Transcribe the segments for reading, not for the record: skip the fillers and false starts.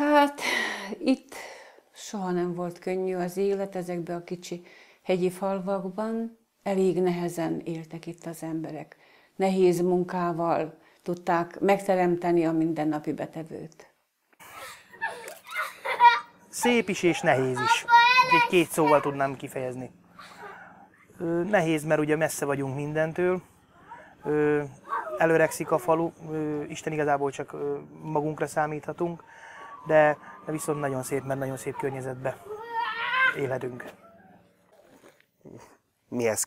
Hát itt soha nem volt könnyű az élet ezekben a kicsi hegyi falvakban. Elég nehezen éltek itt az emberek. Nehéz munkával tudták megteremteni a mindennapi betevőt. Szép is és nehéz is. Egy két szóval tudnám kifejezni. Nehéz, mert ugye messze vagyunk mindentől. Előrekszik a falu, Isten igazából csak magunkra számíthatunk, de viszont nagyon szép, mert nagyon szép környezetbe élhetünk. Mihez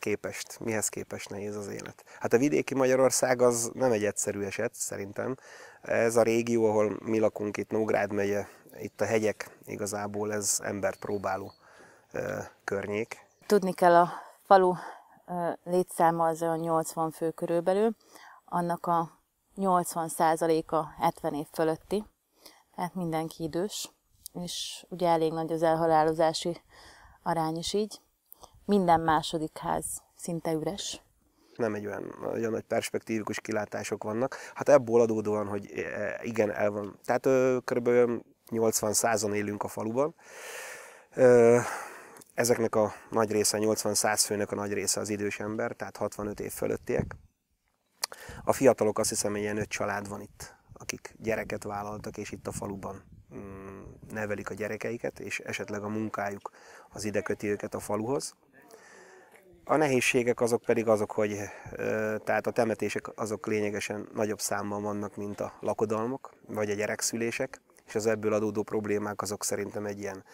képest nehéz az élet? Hát a vidéki Magyarország az nem egy egyszerű eset, szerintem. Ez a régió, ahol mi lakunk, itt Nógrád megye, itt a hegyek, igazából ez embert próbáló környék. Tudni kell, a falu létszáma az olyan 80 fő körülbelül, annak a 80%-a 70 év fölötti, tehát mindenki idős, és ugye elég nagy az elhalálozási arány is így. Minden második ház szinte üres. Nem egy olyan nagy perspektívikus kilátások vannak. Hát ebből adódóan, hogy igen, el van. Tehát kb. 80-100-an élünk a faluban. Ezeknek a nagy része, 80-100 főnek a nagy része az idős ember, tehát 65 év fölöttiek. A fiatalok, azt hiszem, ilyen 5 család van itt, akik gyereket vállaltak, és itt a faluban nevelik a gyerekeiket, és esetleg a munkájuk az ide köti őket a faluhoz. A nehézségek azok pedig azok, hogy tehát a temetések azok lényegesen nagyobb számban vannak, mint a lakodalmak, vagy a gyerekszülések, és az ebből adódó problémák azok szerintem egy ilyen,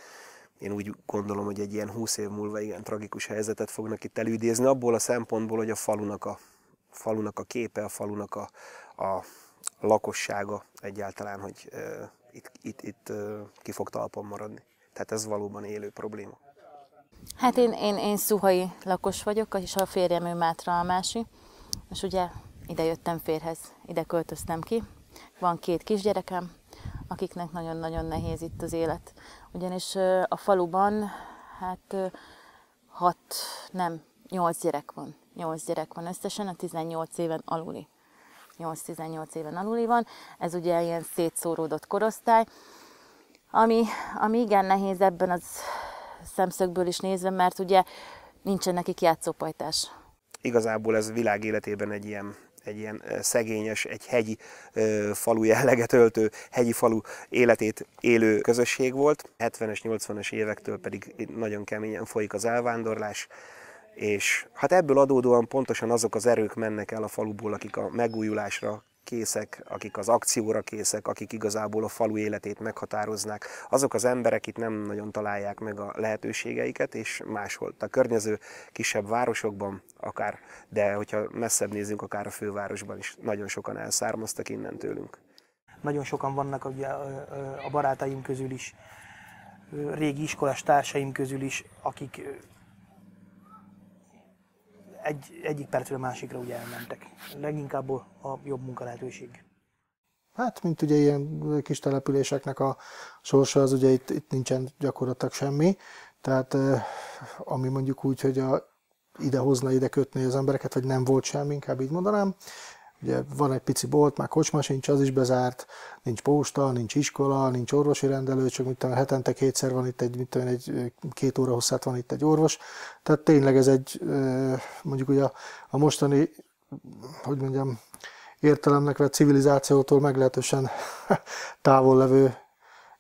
én úgy gondolom, hogy egy ilyen 20 év múlva igen tragikus helyzetet fognak itt elüdézni, abból a szempontból, hogy a falunak a képe, a falunak a lakossága egyáltalán, hogy itt ki fog talpon maradni. Tehát ez valóban élő probléma. Hát én szuhai lakos vagyok, és a férjem ő mátraalmási, és ugye ide jöttem férhez, ide költöztem ki. Van két kisgyerekem, akiknek nagyon-nagyon nehéz itt az élet. Ugyanis a faluban hát 8 gyerek van. 8 gyerek van összesen, a 18 éven aluli. 8-18 éven aluli van, ez ugye ilyen szétszóródott korosztály, ami igen nehéz ebben az szemszögből is nézve, mert ugye nincsen nekik játszópajtás. Igazából ez világ életében egy ilyen szegényes, egy hegyi falu jelleget öltő, hegyi falu életét élő közösség volt. 70-es, 80-es évektől pedig nagyon keményen folyik az elvándorlás, és hát ebből adódóan pontosan azok az erők mennek el a faluból, akik a megújulásra készek, akik az akcióra készek, akik igazából a falu életét meghatároznák. Azok az emberek itt nem nagyon találják meg a lehetőségeiket, és máshol. A környező kisebb városokban akár, de hogyha messzebb nézünk, akár a fővárosban is nagyon sokan elszármaztak innen tőlünk. Nagyon sokan vannak a barátaim közül is, régi iskolás társaim közül is, akik egyik percről a másikra ugye elmentek. Leginkább a jobb munkalehetőség. Hát, mint ugye ilyen kis településeknek a sorsa, az ugye itt nincsen gyakorlatilag semmi. Tehát ami mondjuk úgy, hogy ide kötné az embereket, vagy nem volt semmi, inkább így mondanám. Ugye van egy pici bolt, már kocsma sincs, az is bezárt, nincs posta, nincs iskola, nincs orvosi rendelő, csak mint hetente kétszer van itt egy 2 óra hosszát van itt egy orvos. Tehát tényleg ez egy, mondjuk ugye a mostani, hogy mondjam, értelemnek vett civilizációtól meglehetősen távol levő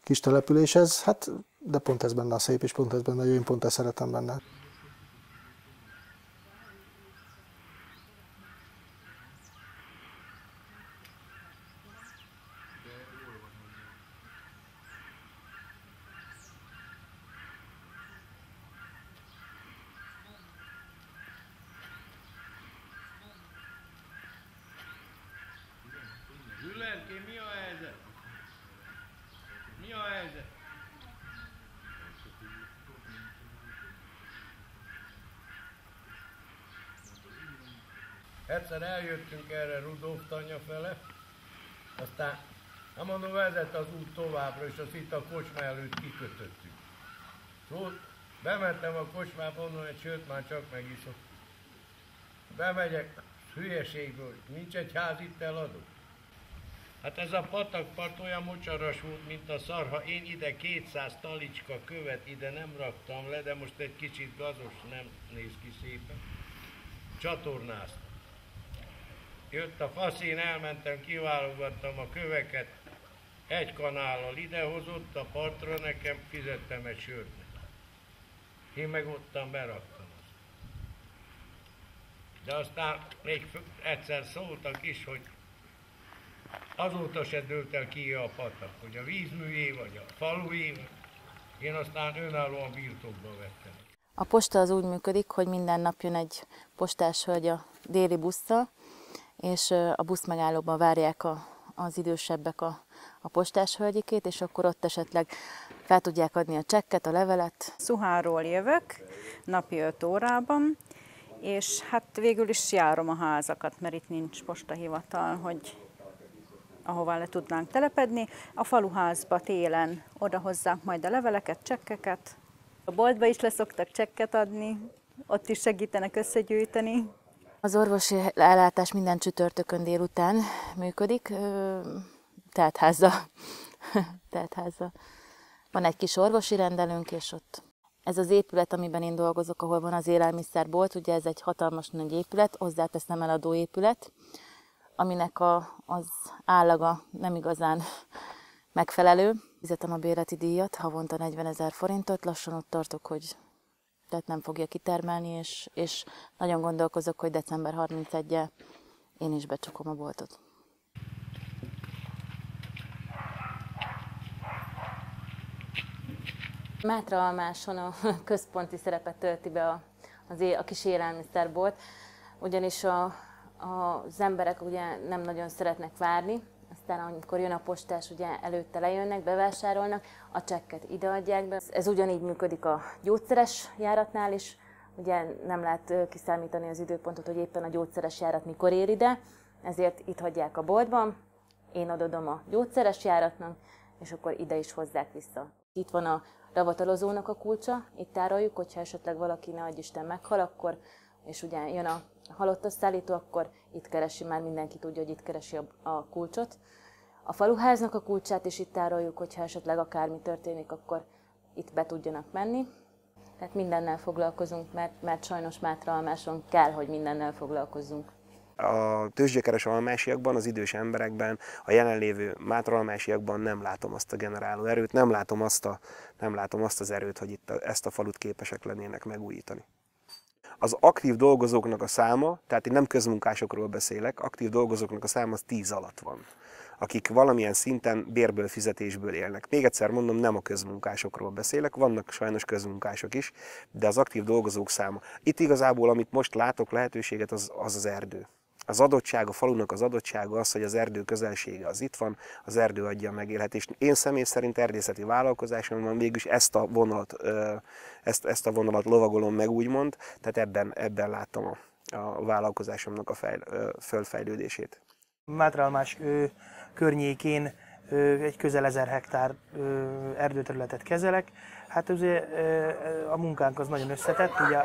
kis település ez, hát de pont ez benne a szép, és pont ez benne a jó, én pont ezt szeretem benne. Egyszer eljöttünk erre Rudolf tanya fele, aztán nem mondom, vezet az út továbbra, és azt itt a kocsma előtt kikötöttük. Szóval bementem a kocsmába, mondom, hogy sőt, már csak megiszok. Bemegyek, hülyeségből, nincs egy ház itt eladó. Hát ez a patakpart olyan mocsaras volt, mint a szar, ha én ide 200 talicska követ ide nem raktam le, de most egy kicsit gazos, nem néz ki szépen. Csatornáztam. Jött a fasz, én elmentem, kiválogattam a köveket, egy kanállal idehozott a partra, nekem fizettem egy sört. Én meg ottan beraktam azt. De aztán még egyszer szóltak is, hogy azóta se dőlt el ki a patak, hogy a vízműjé vagy a falué. Én aztán önállóan birtokba vettem. A posta az úgy működik, hogy minden nap jön egy postás hölgy a déli busszal, és a buszmegállóban várják az idősebbek a postás hölgyikét, és akkor ott esetleg fel tudják adni a csekket, a levelet. Szuháról jövök, napi 5 órában, és hát végül is járom a házakat, mert itt nincs postahivatal, hogy ahová le tudnánk telepedni. A faluházba télen oda hozzák majd a leveleket, csekkeket. A boltba is leszoktak csekket adni, ott is segítenek összegyűjteni. Az orvosi ellátás minden csütörtökön délután működik, teltházza. Van egy kis orvosi rendelőnk, és ott ez az épület, amiben én dolgozok, ahol van az élelmiszerbolt, ugye ez egy hatalmas nagy épület, hozzáteszem eladóépület, aminek az állaga nem igazán megfelelő. Fizetem a bérleti díjat, havonta 40 000 forintot, lassan ott tartok, hogy tehát nem fogja kitermelni, és nagyon gondolkozok, hogy december 31-e én is becsukom a boltot. Mátraalmáson a központi szerepet tölti be a kis élelmiszerbolt, ugyanis az emberek ugye nem nagyon szeretnek várni, aztán amikor jön a postás, ugye előtte lejönnek, bevásárolnak, a csekket ideadják be. Ez ugyanígy működik a gyógyszeres járatnál is, ugye nem lehet kiszámítani az időpontot, hogy éppen a gyógyszeres járat mikor ér ide, ezért itt hagyják a boltban, én adom a gyógyszeres járatnak, és akkor ide is hozzák vissza. Itt van a ravatalozónak a kulcsa, itt tároljuk, hogyha esetleg valaki, ne adj Isten, meghal, akkor, és ugye jön a halott szállító, akkor itt keresi, már mindenki tudja, hogy itt keresi a kulcsot. A faluháznak a kulcsát is itt tároljuk, hogyha esetleg akármi történik, akkor itt be tudjanak menni. Tehát mindennel foglalkozunk, mert sajnos Mátraalmáson kell, hogy mindennel foglalkozzunk. A tőzsgyökeres almásiakban, az idős emberekben, a jelenlévő mátraalmásiakban nem látom azt a generáló erőt, nem látom azt az erőt, hogy itt ezt a falut képesek lennének megújítani. Az aktív dolgozóknak a száma, tehát én nem közmunkásokról beszélek, aktív dolgozóknak a száma az 10 alatt van, akik valamilyen szinten bérből, fizetésből élnek. Még egyszer mondom, nem a közmunkásokról beszélek, vannak sajnos közmunkások is, de az aktív dolgozók száma. Itt igazából, amit most látok lehetőséget, az erdő. Az adottság, a falunak az adottsága az, hogy az erdő közelsége az itt van, az erdő adja a megélhetést. Én személy szerint erdészeti vállalkozásom van, mégis ezt a vonalat lovagolom meg úgymond, tehát ebben láttam a vállalkozásomnak a fölfejlődését. Mátraalmás környékén egy közel 1000 hektár erdőterületet kezelek. Hát ugye a munkánk az nagyon összetett, ugye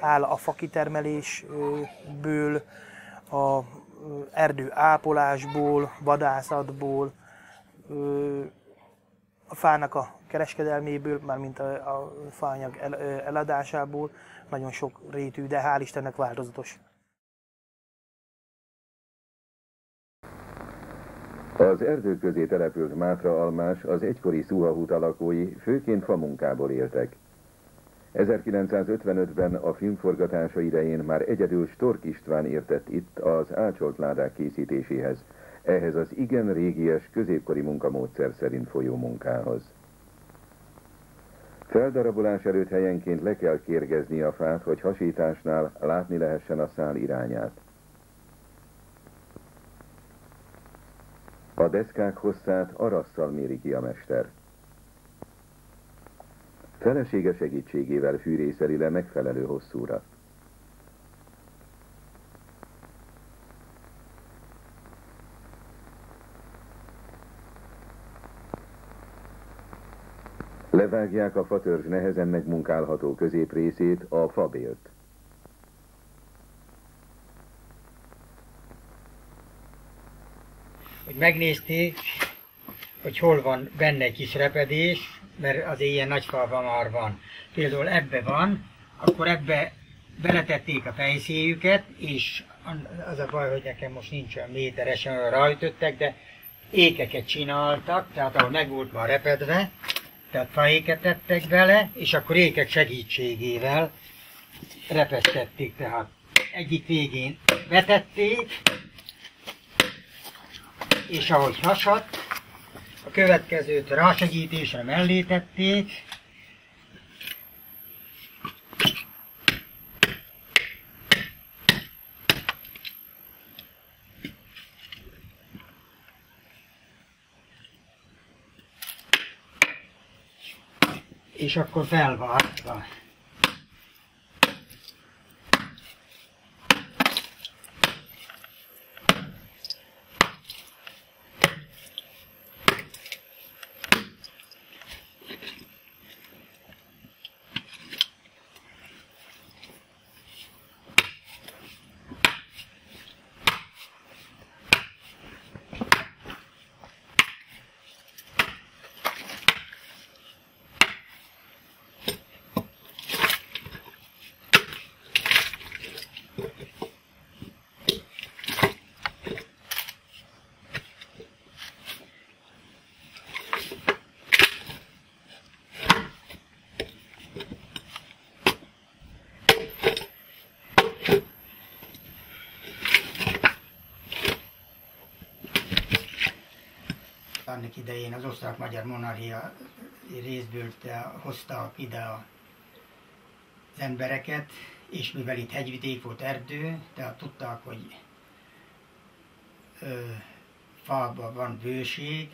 áll a fakitermelésből, a erdő ápolásból, vadászatból, a fának a kereskedelméből, mármint a faanyag eladásából, nagyon sok rétű, de hál' Istennek változatos. Az erdők közé települt Mátraalmás az egykori Szuha huta lakói főként famunkából éltek. 1955-ben a filmforgatása idején már egyedül Stork István értett itt az ácsolt ládák készítéséhez, ehhez az igen régies, középkori munkamódszer szerint folyó munkához. Feldarabolás előtt helyenként le kell kérgezni a fát, hogy hasításnál látni lehessen a szál irányát. A deszkák hosszát arasszal méri ki a mester. Felesége segítségével fűrészeli le megfelelő hosszúra. Levágják a fatörzs nehezen megmunkálható középrészét, a fabélt. hogy megnézték, hogy hol van benne egy kis repedés, mert az ilyen nagy falban már van. Például ebbe van, akkor ebbe beletették a fejszéjüket, és az a baj, hogy nekem most nincs olyan méteresen, olyan rajtöttek, de ékeket csináltak, tehát ahol meg volt már repedve, tehát faéket tettek bele, és akkor ékek segítségével repesztették, tehát egyik végén vetették, és ahogy hasadt, a következőt rásegítésre mellé tették, és akkor felvártva. Annak idején az osztrák-magyar monarchia részből hozta ide az embereket, és mivel itt hegyvidék volt, erdő, tehát tudták, hogy fában van bőség,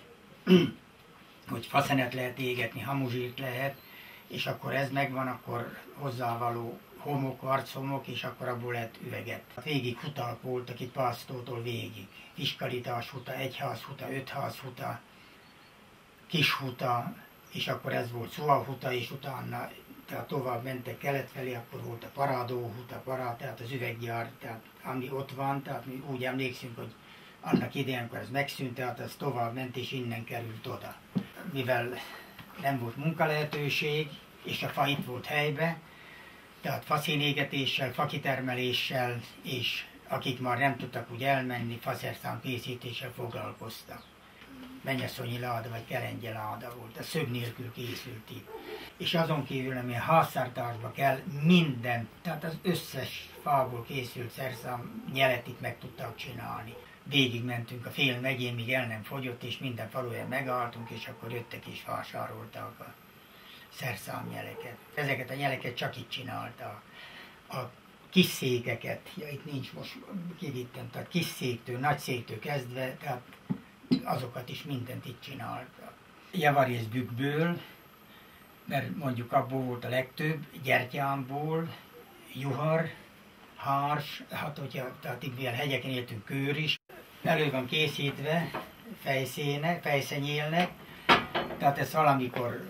hogy faszenet lehet égetni, hamuzsírt lehet, és akkor ez megvan, akkor hozzávaló homok, archomok, és akkor abból lett üveget. Végig hutak voltak itt Pásztótól végig. Kiskalitás huta, Egyház huta, Ötház huta, Kis huta, és akkor ez volt Szóa huta, és utána tehát tovább mentek kelet felé, akkor volt a Parádó huta, tehát az üveggyár, tehát ami ott van, tehát mi úgy emlékszünk, hogy annak idején, amikor ez megszűnt, tehát ez tovább ment, és innen került oda. Mivel nem volt munkalehetőség, és a fa itt volt helybe, tehát faszínégetéssel, fakitermeléssel, és akik már nem tudtak úgy elmenni, faszerszám készítéssel foglalkoztak. Mennyasszonyi láda vagy kerengye láda volt, a szög nélkül készült itt. És azon kívül, ami a házszártásba kell, minden, tehát az összes fából készült szerszám nyelet itt meg tudtak csinálni. Végigmentünk a fél megyén, míg el nem fogyott, és minden faluja megálltunk, és akkor jöttek és vásároltak a szerszám nyeleket. Ezeket a nyeleket csak itt csinálta. A kis székeket, ja, itt nincs most, kivittem, tehát kis széktől, nagy széktől kezdve, tehát azokat is mindent itt csinálta. Javarész bükkből, mert mondjuk abból volt a legtöbb, gyertyámból, juhar, hárs, hát hogyha, tehát itt ilyen hegyeken éltünk, kőr is. Elő van készítve fejszenyélnek, tehát ezt valamikor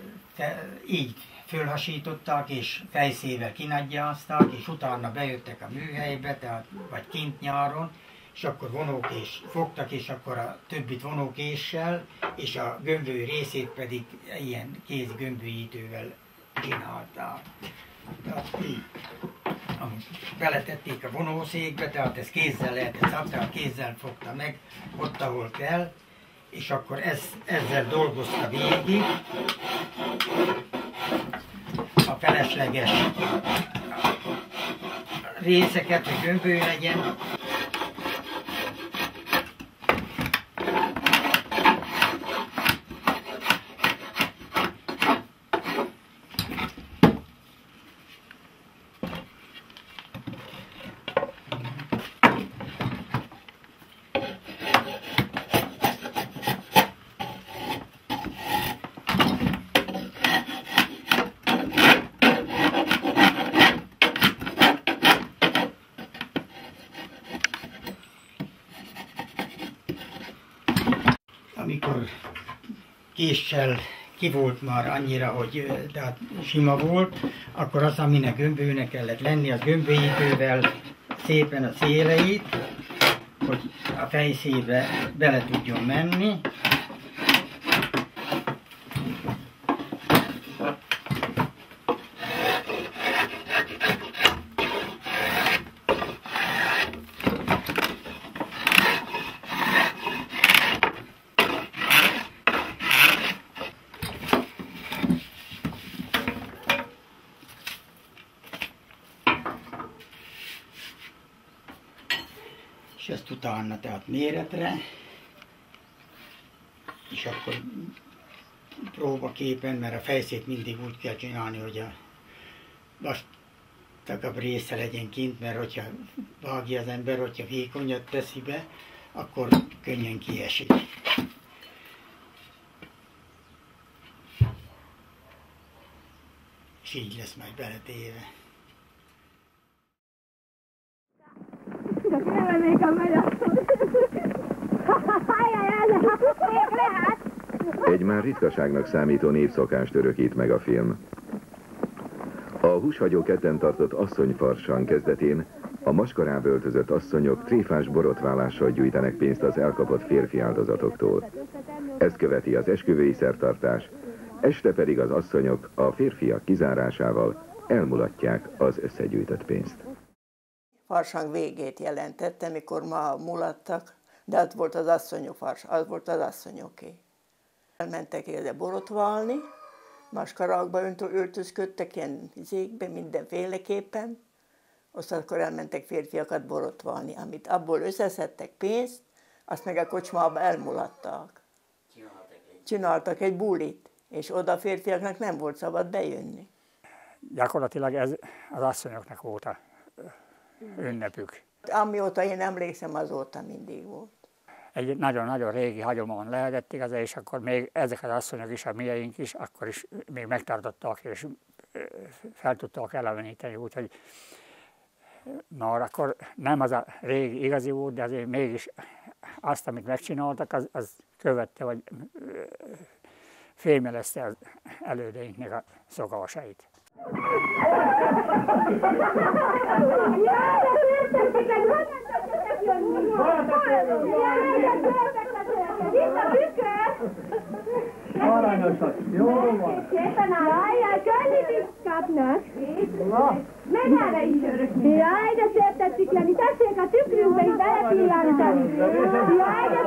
így fölhasították, és fejszével kinagyázták, és utána bejöttek a műhelybe, tehát, vagy kint nyáron, és akkor vonókés fogtak, és akkor a többit vonókéssel, és a gömbő részét pedig ilyen kézi gömbőítővel csinálták. Tehát, beletették a vonószékbe, tehát ezt kézzel lehetett szabni, a kézzel fogta meg, ott, ahol kell, és akkor ezzel dolgozta végig. A felesleges részeket, hogy gömbő legyen. Késsel ki volt már annyira, hogy tehát sima volt, akkor az, aminek gömbőnek kellett lenni, az gömbőítővel szépen a széleit, hogy a fejszébe bele tudjon menni. Utána tehát méretre, és akkor próbaképen, mert a fejszét mindig úgy kell csinálni, hogy a vastagabb része legyen kint, mert hogyha vágja az ember, hogyha vékonyat teszi be, akkor könnyen kiesik. És így lesz majd beletéve. Egy már ritkaságnak számító népszokást örökít meg a film. A húshagyó kedden tartott asszonyfarsang kezdetén a maskarába öltözött asszonyok tréfás borotválással gyűjtenek pénzt az elkapott férfi áldozatoktól. Ezt követi az esküvői szertartás, este pedig az asszonyok a férfiak kizárásával elmulatják az összegyűjtött pénzt. Farsang végét jelentette, mikor ma mulattak, de az volt az asszonyok farsang, az volt az asszonyoké. Elmentek ide borotválni, maskarakba öltözködtek, ilyen zékbe, mindenféleképpen. Azt akkor elmentek férfiakat borotválni, amit abból összeszedtek pénzt, azt meg a kocsmába elmulattak. Csináltak egy bulit, és oda a férfiaknak nem volt szabad bejönni. Gyakorlatilag ez az asszonyoknak volt a ünnepük. Amióta én emlékszem, azóta mindig volt. Egy nagyon-nagyon régi hagyomon lehetett igaz, és akkor még ezek az asszonyok is, a mieink is, akkor is még megtartottak, és fel tudtak eleveníteni, úgyhogy már akkor nem az a régi igazi út, de azért mégis azt, amit megcsináltak, az követte, vagy fémjelezte az elődeinknek a szokásait. Jaj, de szép tetszik lenni, tessék a tükrünkbe is belepillantani. Jaj, de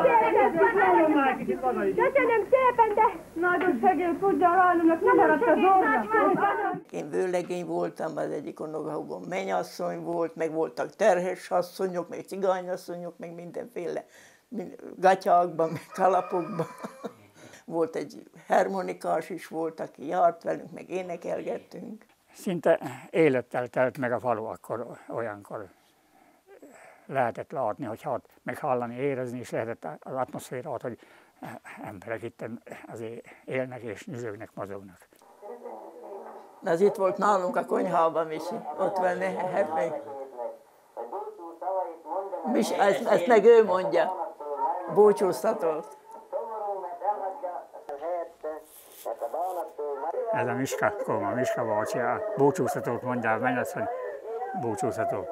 szép tetszik lenni. Köszönöm szépen, de nagyon segél fudja a rajlónak, nem maradt az orra. Én vőlegény voltam, az egyik unokahúgom mennyasszony volt, meg voltak terhes asszonyok, meg cigányasszonyok, meg mindenféle gatyákban, meg kalapokban. Volt egy harmonikás is volt, aki járt velünk, meg énekelgettünk. Szinte élettel telt meg a falu akkor, olyankor lehetett látni, hogy hát meghallani, érezni, és lehetett az atmoszférát, hogy emberek itt azért élnek és nyüzögnek, mozognak. Az itt volt nálunk a konyhában, Misi, ott van nehetek. Misi, ezt meg ő mondja, búcsúztatott. Ez a Miska, Kóma, Miska bácsi, a búcsúztatót mondja a mennyasszony, búcsúztató.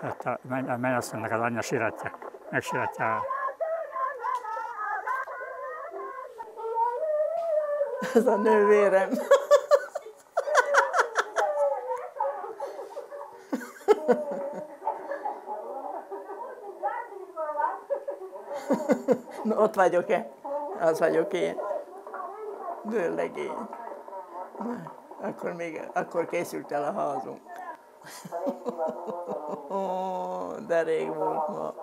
Hát a mennyasszonynak az anyja siratja, megsiratja. Ez a nővérem. No, ott vagyok-e? Az vagyok én. Vőlegény. Akkor még, akkor készült el a házunk. De rég volt ma.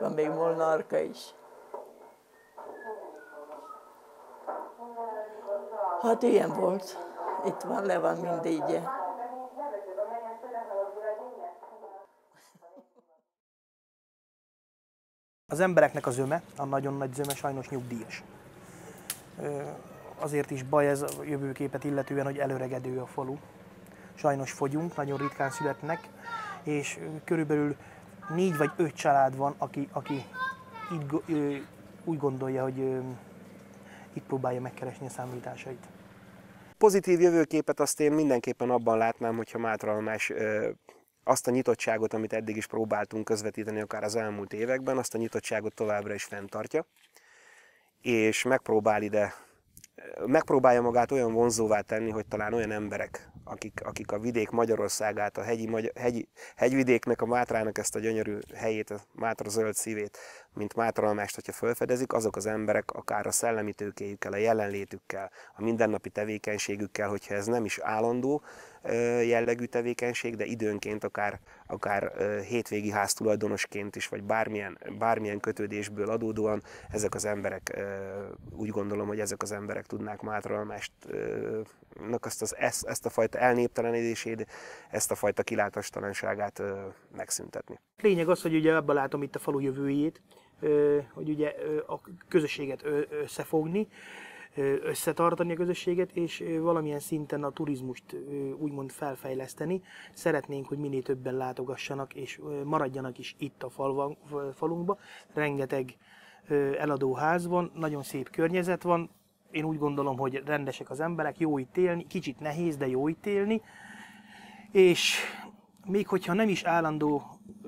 Van még Molnárka is. Hát ilyen volt. Itt van, le van mindig. Az embereknek a zöme, a nagyon nagy zöme sajnos nyugdíjas. Azért is baj ez a jövőképet illetően, hogy előregedő a falu. Sajnos fogyunk, nagyon ritkán születnek, és körülbelül 4 vagy 5 család van, aki itt, úgy gondolja, hogy itt próbálja megkeresni a számításait. Pozitív jövőképet azt én mindenképpen abban látnám, hogyha Mátraalmás azt a nyitottságot, amit eddig is próbáltunk közvetíteni akár az elmúlt években, azt a nyitottságot továbbra is fenntartja, és megpróbálja magát olyan vonzóvá tenni, hogy talán olyan emberek, akik a vidék Magyarországát, a hegyvidéknek, a Mátrának ezt a gyönyörű helyét, a Mátra zöld szívét, mint Mátraalmást, hogyha felfedezik, azok az emberek akár a szellemi tőkéjükkel, a jelenlétükkel, a mindennapi tevékenységükkel, hogyha ez nem is állandó jellegű tevékenység, de időnként akár hétvégi háztulajdonosként is, vagy bármilyen kötődésből adódóan ezek az emberek, úgy gondolom, hogy ezek az emberek tudnák Mátraalmásnak ezt a fajta elnéptelenedését, ezt a fajta kilátástalanságát megszüntetni. Lényeg az, hogy ugye abban látom itt a falu jövőjét, hogy ugye a közösséget összefogni, összetartani a közösséget, és valamilyen szinten a turizmust úgymond felfejleszteni. Szeretnénk, hogy minél többen látogassanak, és maradjanak is itt a falunkba. Rengeteg eladóház van, nagyon szép környezet van. Én úgy gondolom, hogy rendesek az emberek, jó itt élni, kicsit nehéz, de jó itt élni. És még hogyha nem is állandó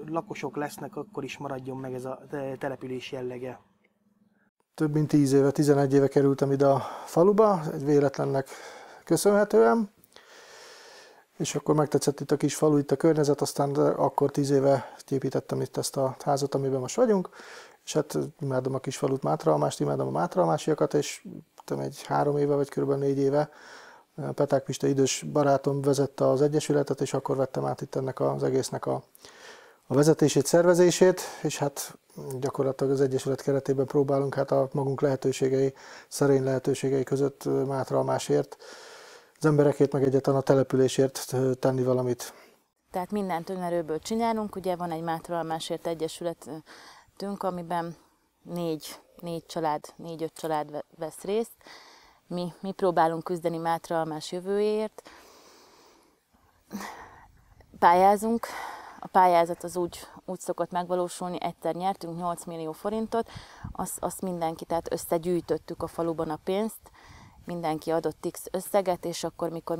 lakosok lesznek, akkor is maradjon meg ez a település jellege. Több mint 10 éve, 11 éve kerültem ide a faluba, egy véletlennek köszönhetően. És akkor megtetszett itt a kis falu, itt a környezet, aztán akkor 10 éve építettem itt ezt a házat, amiben most vagyunk. És hát imádom a kis falut, Mátraalmást, imádom a mátraalmásiakat, és egy 3 éve, vagy kb. 4 éve Peták Pista idős barátom vezette az egyesületet, és akkor vettem át itt ennek az egésznek a vezetését, szervezését, és hát gyakorlatilag az egyesület keretében próbálunk hát a magunk lehetőségei, szerény lehetőségei között Mátraalmásért, az emberekért, meg egyáltalán a településért tenni valamit. Tehát mindent önerőből csinálunk, ugye van egy Mátraalmásért egyesületünk, amiben 4-5 család vesz részt. Mi próbálunk küzdeni Mátraalmás jövőjéért. Pályázunk. A pályázat az úgy szokott megvalósulni, egyszer nyertünk 8 millió forintot, azt mindenki, tehát összegyűjtöttük a faluban a pénzt, mindenki adott X összeget, és akkor mikor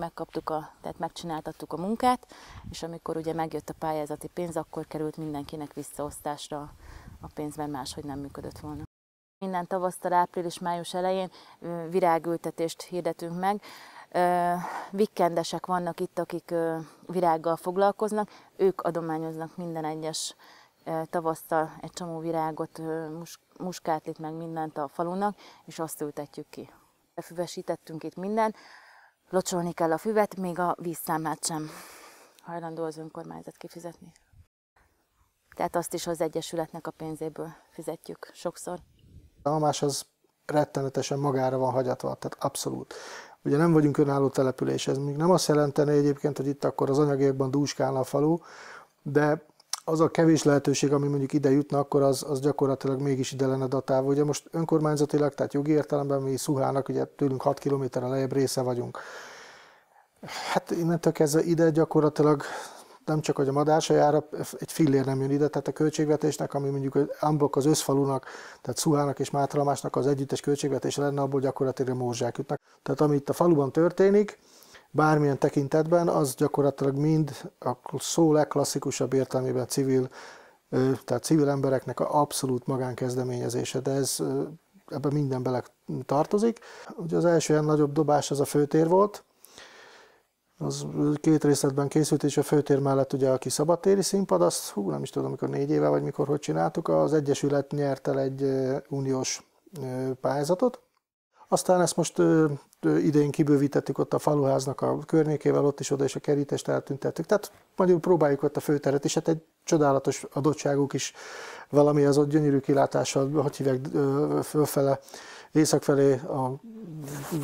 megcsináltattuk a munkát, és amikor ugye megjött a pályázati pénz, akkor került mindenkinek visszaosztásra a pénz, mert máshogy nem működött volna. Minden tavasztal, április-május elején virágültetést hirdetünk meg. Vikendesek vannak itt, akik virággal foglalkoznak, ők adományoznak minden egyes tavasszal egy csomó virágot, muskátlit, meg mindent a falunak, és azt ültetjük ki. Füvesítettünk itt mindent, locsolni kell a füvet, még a vízszámlát sem hajlandó az önkormányzat kifizetni. Tehát azt is az egyesületnek a pénzéből fizetjük sokszor. A hamás az rettenetesen magára van hagyatva, tehát abszolút. Ugye nem vagyunk önálló település, ez még nem azt jelenteni egyébként, hogy itt akkor az anyagiakban dúskálna a falu, de az a kevés lehetőség, ami mondjuk ide jutna, akkor az gyakorlatilag mégis ide lenne datálva. Ugye most önkormányzatilag, tehát jogi értelemben mi Szuhának, ugye tőlünk 6 kilométerre lejjebb része vagyunk. Hát innentől kezdve ide gyakorlatilag nem csak, hogy a madársajára egy fillér nem jön ide, tehát a költségvetésnek, ami mondjuk amblok az összfalunak, tehát Szuhának és Mátraalmásnak az együttes költségvetése lenne, abból gyakorlatilag mózsák jutnak. Tehát ami itt a faluban történik, bármilyen tekintetben, az gyakorlatilag mind a szó legklasszikusabb értelmében civil embereknek a abszolút magánkezdeményezése, de ebben minden bele tartozik. Ugye az első ilyen nagyobb dobás az a főtér volt, az 2 részletben készült, és a főtér mellett ugye a kis szabadtéri színpad, azt nem is tudom, mikor 4 éve, vagy mikor hogy csináltuk, az egyesület nyert el egy uniós pályázatot. Aztán ezt most idén kibővítettük ott a faluháznak a környékével, ott is oda és a kerítést eltüntettük. Tehát mondjuk próbáljuk ott a főteret is, hát egy csodálatos adottságuk is valami az ott gyönyörű kilátással, hogy hívják, fölfele, észak felé, a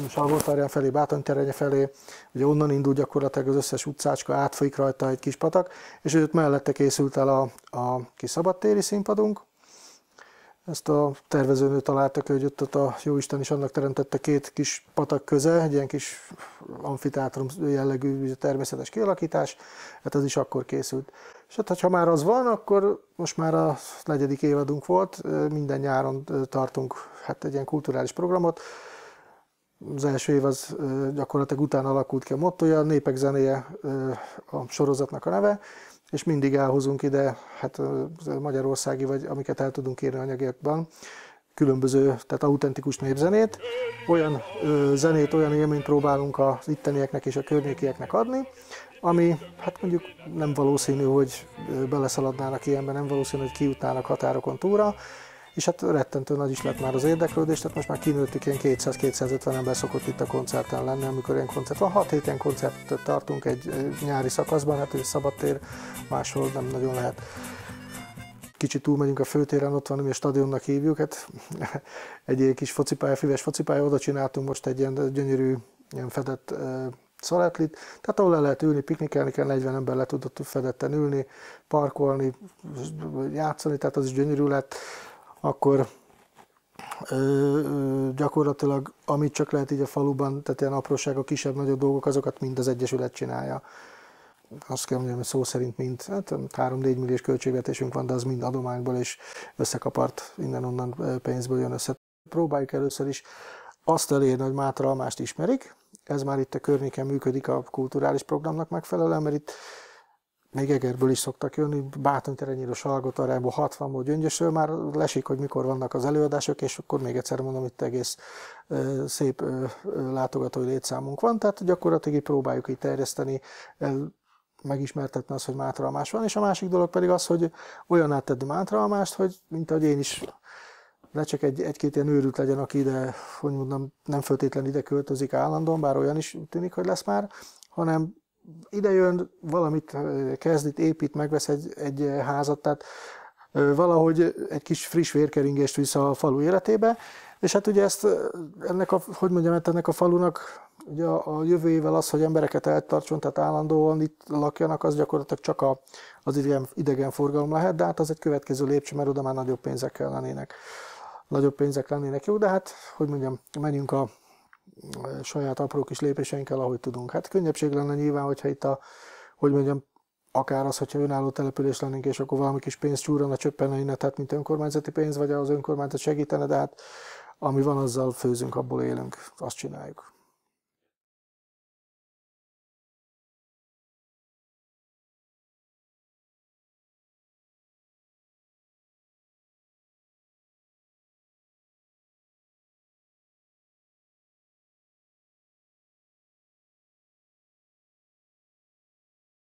Salgótarján felé, Bátonyterenye felé, ugye onnan indul gyakorlatilag az összes utcácska, átfolyik rajta egy kis patak, és őt mellette készült el a kis szabadtéri színpadunk. Ezt a tervezőnő találta ki, hogy ott a jóisten is annak teremtette 2 kis patak köze, egy ilyen kis amfiteátrum jellegű természetes kialakítás, hát ez is akkor készült. És hát, ha már az van, akkor most már a 4. évadunk volt, minden nyáron tartunk hát egy ilyen kulturális programot. Az első év az gyakorlatilag utána alakult ki a mottoja, a Népek zenéje a sorozatnak a neve, és mindig elhozunk ide, hát magyarországi, vagy amiket el tudunk érni anyagiakban, különböző, tehát autentikus népzenét, olyan zenét, olyan élményt próbálunk az ittenieknek és a környékieknek adni, ami hát mondjuk nem valószínű, hogy beleszaladnának ilyenbe, nem valószínű, hogy kijutnának határokon túlra, és hát rettentő nagy is lett már az érdeklődés, tehát most már kinőttük, ilyen 200-250 ember szokott itt a koncerten lenni, amikor ilyen koncert van. 6-7 ilyen koncertet tartunk egy nyári szakaszban, hát egy szabadtér, máshol nem nagyon lehet. Kicsit túlmegyünk a főtéren, ott van, mi a stadionnak hívjuk, hát egy ilyen kis focipálya, füves focipálya, oda csináltunk most egy ilyen gyönyörű, ilyen fedett szaletlit, tehát ahol le lehet ülni, piknikelni kell, 40 ember le tudott fedetten ülni, parkolni, játszani, tehát az is gyönyörű lett. Akkor gyakorlatilag amit csak lehet így a faluban, tehát ilyen apróságok, kisebb-nagyobb dolgok, azokat mind az Egyesület csinálja. Azt kell mondjam, hogy szó szerint mind, hát 3-4 milliós költségvetésünk van, de az mind adományból és összekapart, innen-onnan pénzből jön össze. Próbáljuk először is azt elérni, hogy Mátraalmást ismerik. Ez már itt a környéken működik a kulturális programnak megfelelően, mert itt még Egerből is szoktak jönni, Bátonyterenyéről, Salgótarjánból, Hatvanból, Gyöngyösről, már lesik, hogy mikor vannak az előadások, és akkor még egyszer mondom, itt egész szép látogatói létszámunk van, tehát gyakorlatilag próbáljuk így terjeszteni, megismertetni azt, hogy Mátraalmás van, és a másik dolog pedig az, hogy olyan áttedd Mátraalmást, hogy mint ahogy én is, ne csak egy-két ilyen őrült legyen, aki ide, hogy mondom, nem feltétlenül ide költözik állandóan, bár olyan is tűnik, hogy lesz már, hanem ide jön, valamit kezd, itt épít, megvesz egy házat, tehát valahogy egy kis friss vérkeringést visz a falu életébe, és hát ugye ezt, ennek a falunak ugye a jövő évvel az, hogy embereket eltartson, tehát állandóan itt lakjanak, az gyakorlatilag csak az idegenforgalom lehet, de hát az egy következő lépcső, mert oda már nagyobb pénzek lennének. Nagyobb pénzek lennének, jó, de hát, hogy mondjam, menjünk a saját apró kis lépéseinkkel, ahogy tudunk. Hát könnyebbség lenne nyilván, hogyha itt akár az, hogyha önálló település lennénk, és akkor valami kis pénz csúrana, csöppenne innen, tehát mint önkormányzati pénz, vagy az önkormányzat segítene, de hát ami van, azzal főzünk, abból élünk, azt csináljuk.